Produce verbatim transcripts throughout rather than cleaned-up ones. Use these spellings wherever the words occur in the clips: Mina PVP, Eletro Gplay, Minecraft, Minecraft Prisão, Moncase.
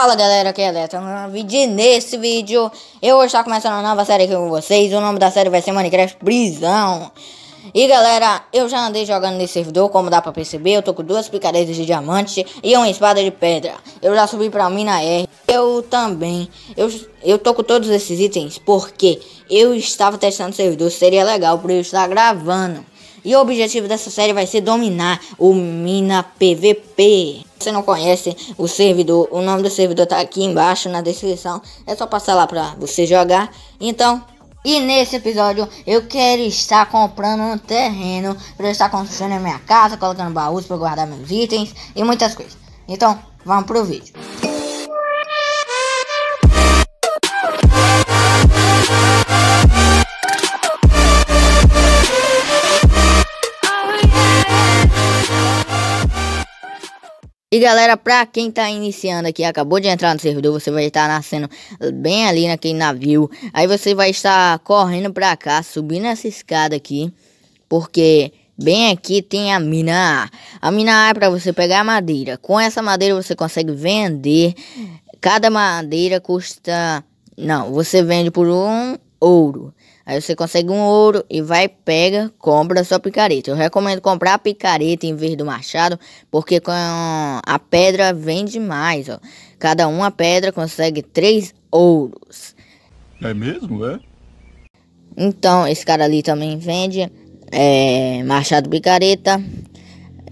Fala galera, aqui é Eletro Gplay. Nesse vídeo eu vou estar começando uma nova série aqui com vocês. O nome da série vai ser Minecraft Prisão. E galera, eu já andei jogando nesse servidor, como dá pra perceber. Eu tô com duas picaretas de diamante e uma espada de pedra. Eu já subi pra Mina R. Eu também eu, eu tô com todos esses itens porque eu estava testando o servidor. Seria legal pra eu estar gravando. E o objetivo dessa série vai ser dominar o Mina P V P. Se você não conhece o servidor, o nome do servidor tá aqui embaixo na descrição. É só passar lá pra você jogar. Então, e nesse episódio eu quero estar comprando um terreno pra eu estar construindo a minha casa, colocando baús pra guardar meus itens e muitas coisas. Então, vamos pro vídeo. E galera, pra quem tá iniciando aqui, acabou de entrar no servidor, você vai estar nascendo bem ali naquele navio. Aí você vai estar correndo pra cá, subindo essa escada aqui, porque bem aqui tem a mina A. A mina A é pra você pegar madeira. Com essa madeira você consegue vender. Cada madeira custa... Não, você vende por um ouro. Aí você consegue um ouro e vai, pega, compra a sua picareta. Eu recomendo comprar a picareta em vez do machado, porque com a pedra vende mais, ó. Cada uma pedra consegue três ouros. É mesmo, é? Então, esse cara ali também vende é, machado, picareta.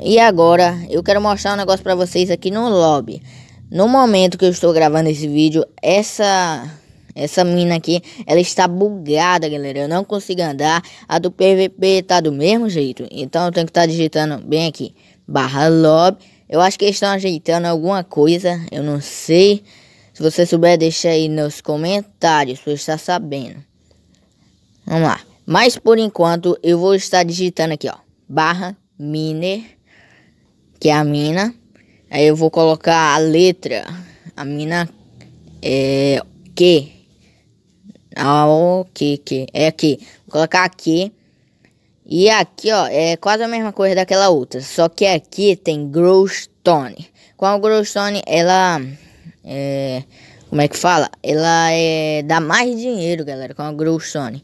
E agora, eu quero mostrar um negócio pra vocês aqui no lobby. No momento que eu estou gravando esse vídeo, essa... Essa mina aqui, ela está bugada, galera. Eu não consigo andar. A do P V P tá do mesmo jeito. Então eu tenho que estar tá digitando bem aqui. Barra lobby. Eu acho que eles estão ajeitando alguma coisa. Eu não sei. Se você souber, deixa aí nos comentários pra eu estar sabendo. Vamos lá. Mas por enquanto, eu vou estar digitando aqui, ó. Barra miner. Que é a mina. Aí eu vou colocar a letra. A mina é... Que... Ah, ok, que é aqui. Vou colocar aqui. E aqui, ó, é quase a mesma coisa daquela outra. Só que aqui tem Growstone. Com a Growstone, ela... É, como é que fala? Ela é, dá mais dinheiro, galera, com a Growstone.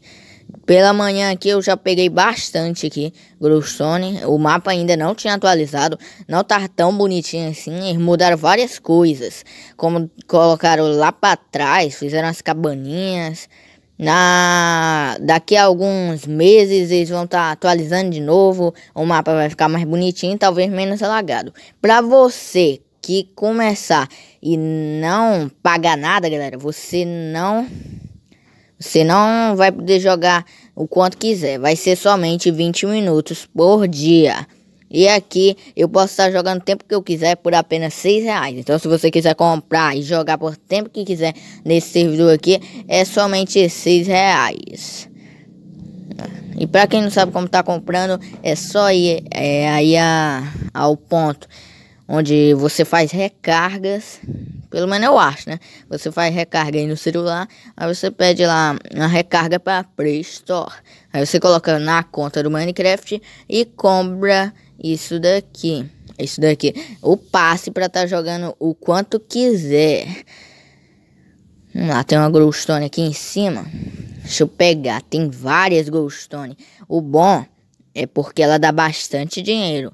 Pela manhã aqui, eu já peguei bastante aqui. Growstone. O mapa ainda não tinha atualizado. Não tá tão bonitinho assim. Eles mudaram várias coisas. Como colocaram lá pra trás. Fizeram as cabaninhas. Na... Daqui a alguns meses eles vão estar tá atualizando de novo. O mapa vai ficar mais bonitinho, talvez menos alagado. Pra você que começar e não pagar nada, galera, você não Você não vai poder jogar o quanto quiser. Vai ser somente vinte minutos por dia. E aqui eu posso estar jogando o tempo que eu quiser por apenas seis reais. Então se você quiser comprar e jogar por tempo que quiser nesse servidor aqui, é somente seis reais. E para quem não sabe como tá comprando, é só ir é, aí a, ao ponto onde você faz recargas. Pelo menos eu acho, né? Você faz recarga aí no celular. Aí você pede lá uma recarga para Play Store. Aí você coloca na conta do Minecraft e compra... Isso daqui, isso daqui, o passe pra tá jogando o quanto quiser. Vamos lá, tem uma Growstone aqui em cima. Deixa eu pegar, tem várias Growstone. O bom é porque ela dá bastante dinheiro.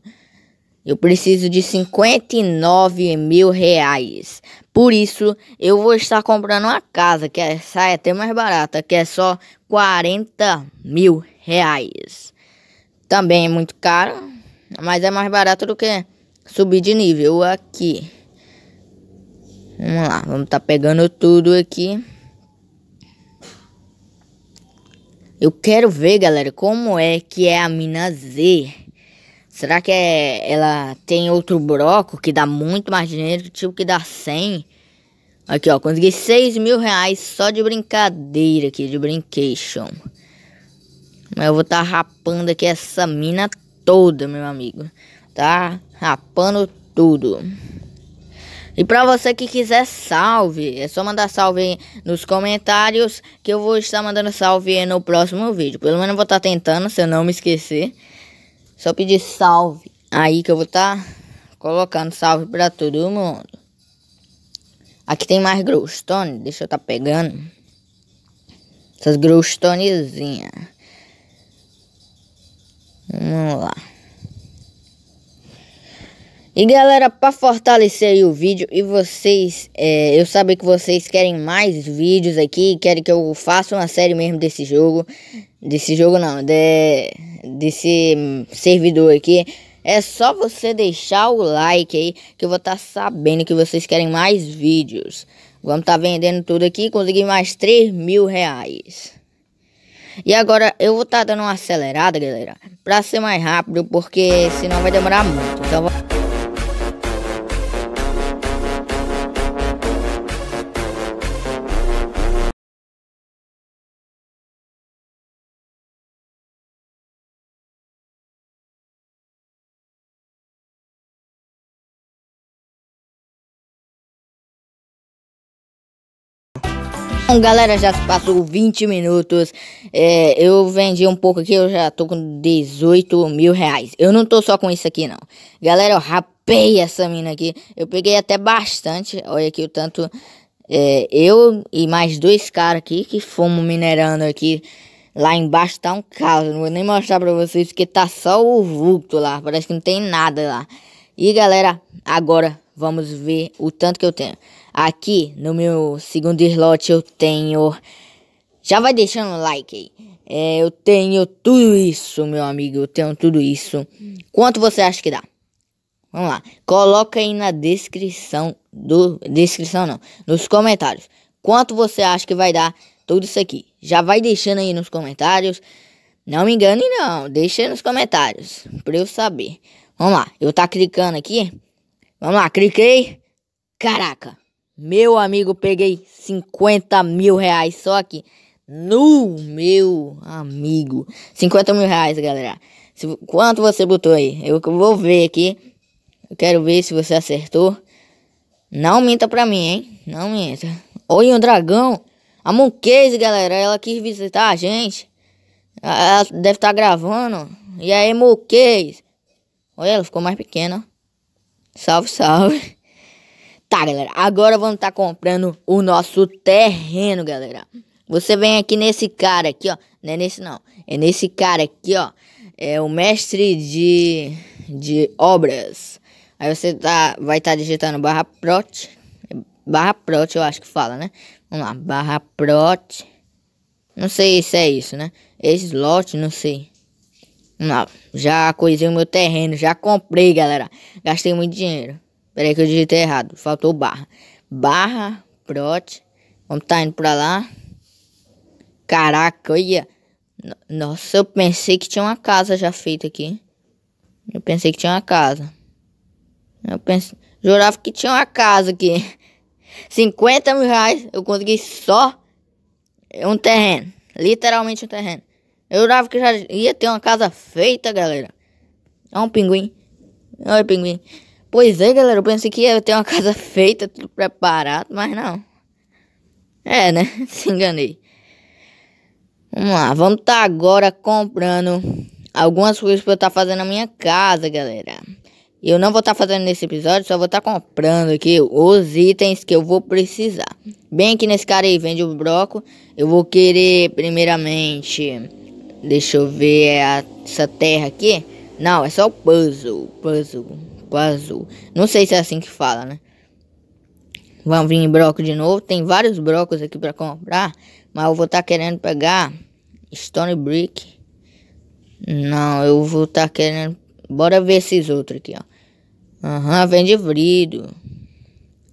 Eu preciso de cinquenta e nove mil reais. Por isso, eu vou estar comprando uma casa, que essa é até mais barata, que é só quarenta mil reais. Também é muito caro. Mas é mais barato do que subir de nível aqui. Vamos lá, vamos tá pegando tudo aqui. Eu quero ver, galera, como é que é a mina Z. Será que é, ela tem outro bloco que dá muito mais dinheiro, tipo que dá cem? Aqui, ó, consegui seis mil reais só de brincadeira aqui, de brincation. Mas eu vou tá rapando aqui essa mina toda, meu amigo. Tá rapando tudo. E pra você que quiser salve, é só mandar salve aí nos comentários, que eu vou estar mandando salve aí no próximo vídeo. Pelo menos eu vou estar tá tentando, se eu não me esquecer. Só pedir salve aí que eu vou estar tá colocando salve pra todo mundo. Aqui tem mais glowstone. Deixa eu tá pegando. Essas glowstonezinhas. Vamos lá. E galera, para fortalecer aí o vídeo e vocês, é, eu sabia que vocês querem mais vídeos aqui, querem que eu faça uma série mesmo desse jogo, desse jogo não, de, desse servidor aqui, é só você deixar o like aí, que eu vou estar tá sabendo que vocês querem mais vídeos. Vamos tá vendendo tudo aqui, consegui mais três mil reais. E agora eu vou estar tá dando uma acelerada, galera, para ser mais rápido, porque senão vai demorar muito, então vou... Bom, galera, já se passou vinte minutos, é, eu vendi um pouco aqui, eu já tô com dezoito mil reais. Eu não tô só com isso aqui não. Galera, eu rapei essa mina aqui, eu peguei até bastante, olha aqui o tanto, é, eu e mais dois caras aqui que fomos minerando aqui. Lá embaixo tá um caos, não vou nem mostrar pra vocês porque tá só o vulto lá, parece que não tem nada lá. E galera, agora vamos ver o tanto que eu tenho. Aqui no meu segundo slot eu tenho, já vai deixando o like aí, é, eu tenho tudo isso, meu amigo, eu tenho tudo isso. Quanto você acha que dá? Vamos lá, coloca aí na descrição, do descrição não, nos comentários, quanto você acha que vai dar tudo isso aqui. Já vai deixando aí nos comentários, não me engane não, deixa aí nos comentários, pra eu saber. Vamos lá, eu tá clicando aqui, vamos lá, cliquei, caraca. Meu amigo, peguei cinquenta mil reais só aqui. No meu amigo. cinquenta mil reais, galera. Se, quanto você botou aí? Eu vou ver aqui. Eu quero ver se você acertou. Não minta pra mim, hein? Não minta. Olha o dragão. A Moncase, galera. Ela quis visitar a gente. Ela deve estar gravando. E aí, Moncase. Olha, ela ficou mais pequena. Salve, salve. Tá, galera, agora vamos estar tá comprando o nosso terreno, galera. Você vem aqui nesse cara aqui, ó. Não é nesse não, é nesse cara aqui, ó. É o mestre de, de obras. Aí você tá, vai estar tá digitando barra prot. Barra prot, eu acho que fala, né? Vamos lá, barra prot. Não sei se é isso, né? Esse slot, não sei. Vamos lá, já coisei o meu terreno, já comprei, galera. Gastei muito dinheiro. Peraí que eu digitei errado, faltou barra. Barra, prot. Vamos tá indo pra lá. Caraca, olha. Nossa, eu pensei que tinha uma casa já feita aqui. Eu pensei que tinha uma casa. Eu pensei... Jurava que tinha uma casa aqui. cinquenta mil reais, eu consegui só um terreno. Literalmente um terreno. Eu jurava que já ia ter uma casa feita, galera. Olha um pinguim. Olha o pinguim. Pois é, galera, eu pensei que ia ter uma casa feita, tudo preparado, mas não. É, né? Se enganei. Vamos lá, vamos tá agora comprando algumas coisas pra eu tá fazendo na minha casa, galera. Eu não vou tá fazendo nesse episódio, só vou tá comprando aqui os itens que eu vou precisar. Bem aqui nesse cara aí, vende o bloco. Eu vou querer, primeiramente, deixa eu ver essa terra aqui. Não, é só o puzzle, puzzle. Azul, não sei se é assim que fala, né? Vamos vir em broco de novo. Tem vários brocos aqui pra comprar, mas eu vou tá querendo pegar Stone Brick. Não, eu vou tá querendo. Bora ver esses outros aqui, ó. Aham, uhum, vende vidro.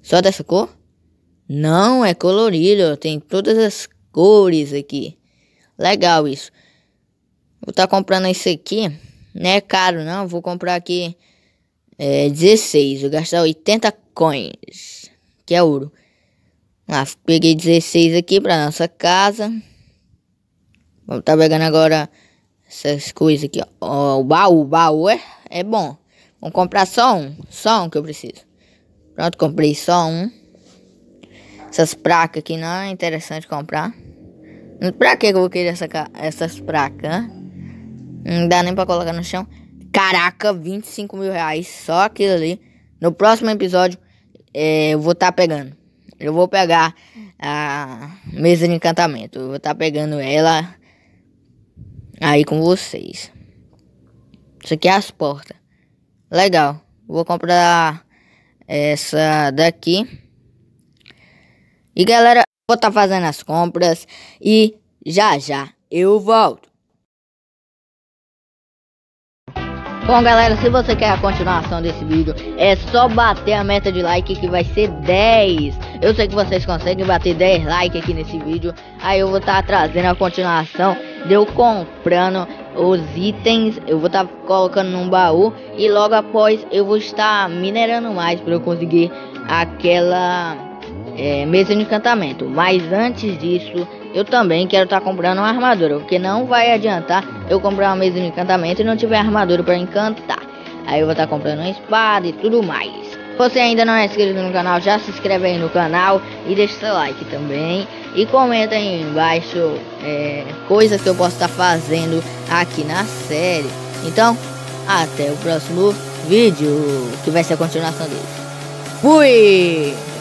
Só dessa cor? Não, é colorido. Tem todas as cores aqui. Legal isso. Vou tá comprando esse aqui. Não é caro, não. Vou comprar aqui. É, dezesseis, eu gastar oitenta coins, que é ouro. Ah, peguei dezesseis aqui pra nossa casa. Vamos tá pegando agora essas coisas aqui, ó. Ó, o baú, o baú é, é bom. Vamos comprar só um, só um que eu preciso. Pronto, comprei só um. Essas placas aqui não é interessante comprar. Pra que eu vou querer essa, essas placas? Não dá nem pra colocar no chão. Caraca, vinte e cinco mil reais, só aquilo ali. No próximo episódio, é, eu vou estar tá pegando eu vou pegar a mesa de encantamento. Eu vou estar tá pegando ela aí com vocês. Isso aqui é as portas. Legal. Vou comprar essa daqui. E galera, vou estar tá fazendo as compras e já já eu volto. Bom galera, se você quer a continuação desse vídeo, é só bater a meta de like que vai ser dez. Eu sei que vocês conseguem bater dez likes aqui nesse vídeo. Aí eu vou estar tá trazendo a continuação de eu comprando os itens. Eu vou estar tá colocando num baú e logo após eu vou estar minerando mais para eu conseguir aquela é, mesa de encantamento. Mas antes disso, eu também quero estar tá comprando uma armadura, porque não vai adiantar eu comprar uma mesa de encantamento e não tiver armadura para encantar. Aí eu vou estar tá comprando uma espada e tudo mais. Se você ainda não é inscrito no canal, já se inscreve aí no canal e deixa seu like também. E comenta aí embaixo é, coisas que eu posso estar tá fazendo aqui na série. Então, até o próximo vídeo, que vai ser a continuação dele. Fui!